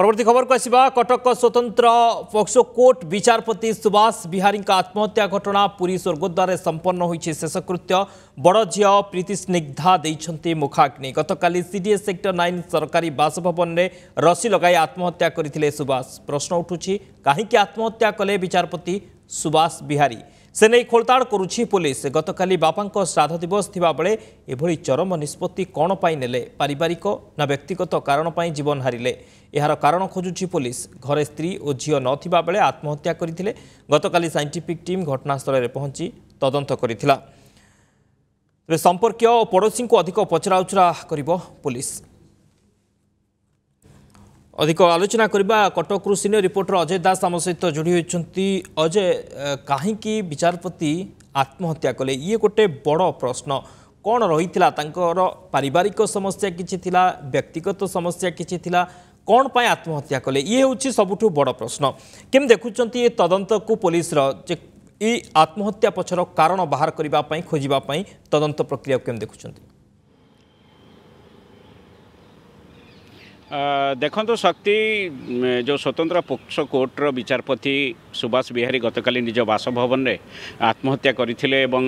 परवर्ती खबर को आसवा कटक स्वतंत्र पक्सो कोर्ट विचारपति सुभाष बिहारी आत्महत्या घटना पुरी स्वर्गद्वार संपन्न होई शेषकृत्य बड़ झिया प्रीति स्निग्धा देइछन्ते मुखाग्नि गतकाली सीडीएस सेक्टर 9 सरकारी बासभवन में रसी लगाई आत्महत्या करथिले सुभाष। प्रश्न उठुछि काहेकि आत्महत्या कले विचारपति सुभाष बिहारी से नहीं खोलताड़ करुछि पुलिस। गतकाली बापांको श्राद्ध दिवस थिबा बेले एभली चरम निष्पत्ति कोन पाई नेले पारिवारिक ना व्यक्तिगत कारण पाई जीवन हारिले एहार कारण खोजुछि पुलिस। घरे स्त्री और झियो नथिबा बेले आत्महत्या करथिले। गतकाली साइंटिफिक टीम घटनास्थल में पहुंची तदंत करथिला। तेज संपर्क और पड़ोशी को अधिक पचराउचरा करिबो पुलिस। अधिक आलोचना करबा कटकरू सीनियर रिपोर्टर अजय दास आम सहित जोड़ी होती। अजय कहीं विचारपति आत्महत्या कले ये गोटे बड़ प्रश्न कौन रही पारिवारिक समस्या किछि थिला व्यक्तिगत समस्या किछि थिला कौन पाई आत्महत्या कले ये हूँ सबुठ बड़ प्रश्न। केम देखुंत ये तदंत को पुलिस ये आत्महत्या पछर कारण बाहर करने खोजापी तदंत प्रक्रिया केम देखुं। देखो शक्ति जो स्वतंत्र पोक्सो कोर्टर विचारपति सुभाष बिहारी गतकाली निज बासभवन में आत्महत्या करथिले एवं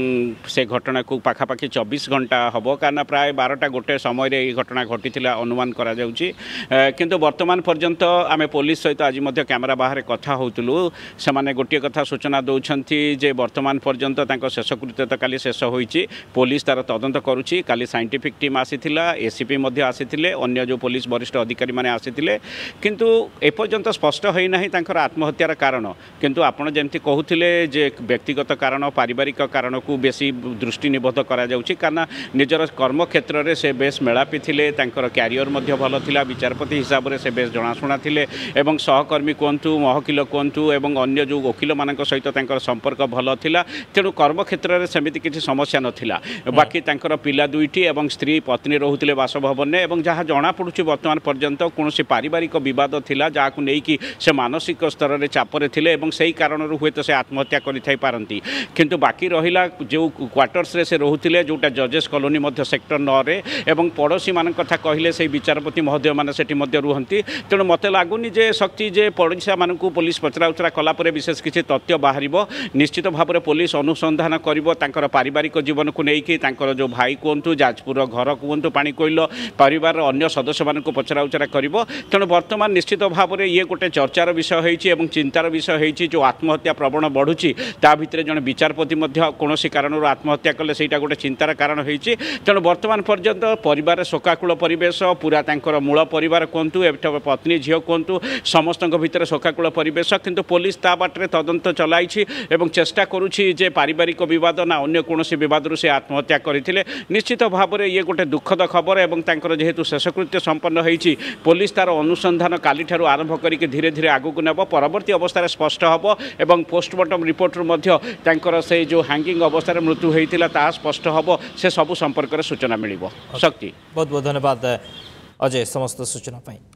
से घटना को पाखापाखि 24 घंटा हम कहना प्राय 12टा गोटे समय ये घटना घटी अनुमान करा जाउची। किंतु वर्तमान पर्यंत आम पुलिस सहित आज मध्य कैमरा बाहर कथा होतलु से गोटे कथा सूचना दौरान जे वर्तमान पर्यंत शेषकृत्य तो काली शेष होती पुलिस तार तदंत करुच्ची। काली साइंटिफिक टीम आसीथिला एसीपी मध्य आसीथिले अन्य जो पुलिस वरिष्ठ अधिकारी माने आसीथिले किंतु एपर्यंत स्पष्ट होई नाही तांकर आत्महत्यार कारण। किंतु आपण जेमति कहूथिले जे व्यक्तिगत कारण पारिवारिक कारण को बेसी दृष्टि निबद्ध करा जाउची कारण निजर कर्म क्षेत्र रे से बेस मेलापी थिले तांकर कॅरियर मध्ये भलो थिला विचारपति हिसाब रे से बेस जणाशुणा थिले एवं सहकर्मी कोंतु महकिल कोंतु एवं अन्य जो वकिल मानक सहित तांकर संपर्क भलो थिला तेणु कर्म क्षेत्र रे सेमिति किछि समस्या नथिला। बाकी तांकर पिला दुईटी एवं स्त्री पत्नी रहुथिले बासभवन ने एवं जहा जना पडुची वर्तमान पर्यंत कोनोसी पारिवारिक विवाद थिला जाकु नेई कि से मानसिक स्तर में चापरे थिले एवं सेही कारण हुए तो से आत्महत्या करिथाई पारंती। किंतु बाकी रहिला जो क्वार्टर्स रे से रहुथिले जोटा जजेस कॉलोनी मध्य सेक्टर 9 रे एवं पड़ोसी मान कथा कहिले से विचारपति महोदय मान सेठी मध्य रुहंती। तेणु मते लागुनी जे शक्ति जे पड़ोसा मानकु पुलिस पचराउचरा कला परे विशेष किछि तथ्य बाहरिबो। निश्चित भाबरे पुलिस अनुसंधान करिबो तांकर पारिवारिक जीवन को नेई कि तांकर जो भाई कोंतु जाजपुर घर कोंतु पाणी कोइलो परिवार अन्य सदस्य मानकु पचरा उचरा करिबो। तेणु वर्तमान निश्चित भाव में ये गोटे चर्चार विषय होईची एवं चिंतार विषय होईची जो आत्महत्या प्रवण बढ़ुची ता भितरे जण विचारपति मध्ये कोनोसी कारणर आत्महत्या कले सेटा गोटे चिंतार कारण होईची। तेणु वर्तमान पर्यंत परिवार शोकाकुल परिवेश पूरा तांकर मूल परिवार कोंतु एठो पत्नी झियो कोंतु समस्तक भितरे शोकाकुल परिवेश। किंतु पुलिस ता बाटरे तदंत चलाईची एवं चेष्टा करूची जे पारिवारिक विवाद ना अन्य कोनोसी विवादरु से आत्महत्या करथिले। निश्चित भाव में ये गोटे दुखद खबर एवं तांकर जेहेतु शेषकृत्य संपन्न होईची पुलिस तार अनुसंधान काली ठारू आरंभ करके धीरे धीरे आगक नेब परवर्ती अवस्था स्पष्ट हम एवं पोस्टमार्टम रिपोर्टर मध्य तांकर से जो हैंगिंग अवस्था मृत्यु होता ता स्पष्ट हम से सबू संपर्क सूचना मिलिबो। शक्ति बहुत बहुत धन्यवाद अजय समस्त सूचना पाई।